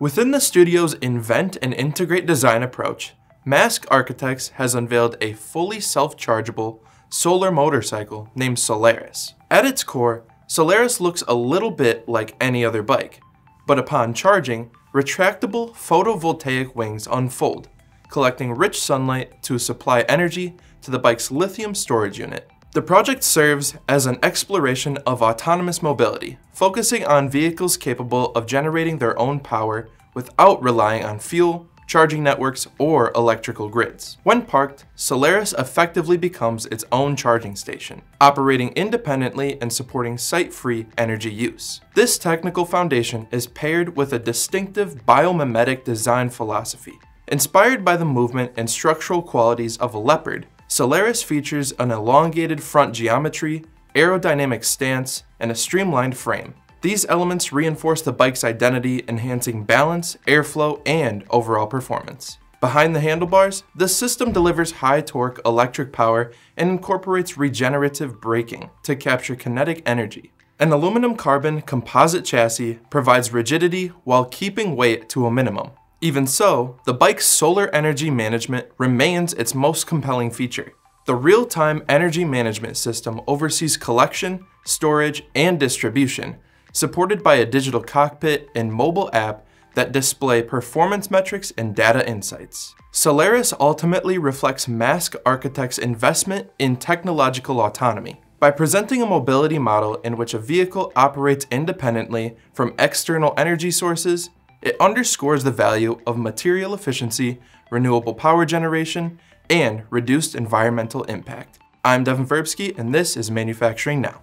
Within the studio's Invent and Integrate design approach, Mask Architects has unveiled a fully self-chargeable solar motorcycle named Solaris. At its core, Solaris looks a little bit like any other bike, but upon charging, retractable photovoltaic wings unfold, collecting rich sunlight to supply energy to the bike's lithium storage unit. The project serves as an exploration of autonomous mobility, focusing on vehicles capable of generating their own power without relying on fuel, charging networks, or electrical grids. When parked, Solaris effectively becomes its own charging station, operating independently and supporting site-free energy use. This technical foundation is paired with a distinctive biomimetic design philosophy. Inspired by the movement and structural qualities of a leopard, Solaris features an elongated front geometry, aerodynamic stance, and a streamlined frame. These elements reinforce the bike's identity, enhancing balance, airflow, and overall performance. Behind the handlebars, the system delivers high-torque electric power and incorporates regenerative braking to capture kinetic energy. An aluminum-carbon composite chassis provides rigidity while keeping weight to a minimum. Even so, the bike's solar energy management remains its most compelling feature. The real-time energy management system oversees collection, storage, and distribution, supported by a digital cockpit and mobile app that display performance metrics and data insights. Solaris ultimately reflects Mask Architects' investment in technological autonomy. By presenting a mobility model in which a vehicle operates independently from external energy sources, it underscores the value of material efficiency, renewable power generation, and reduced environmental impact. I'm Devin Verbsky, and this is Manufacturing Now.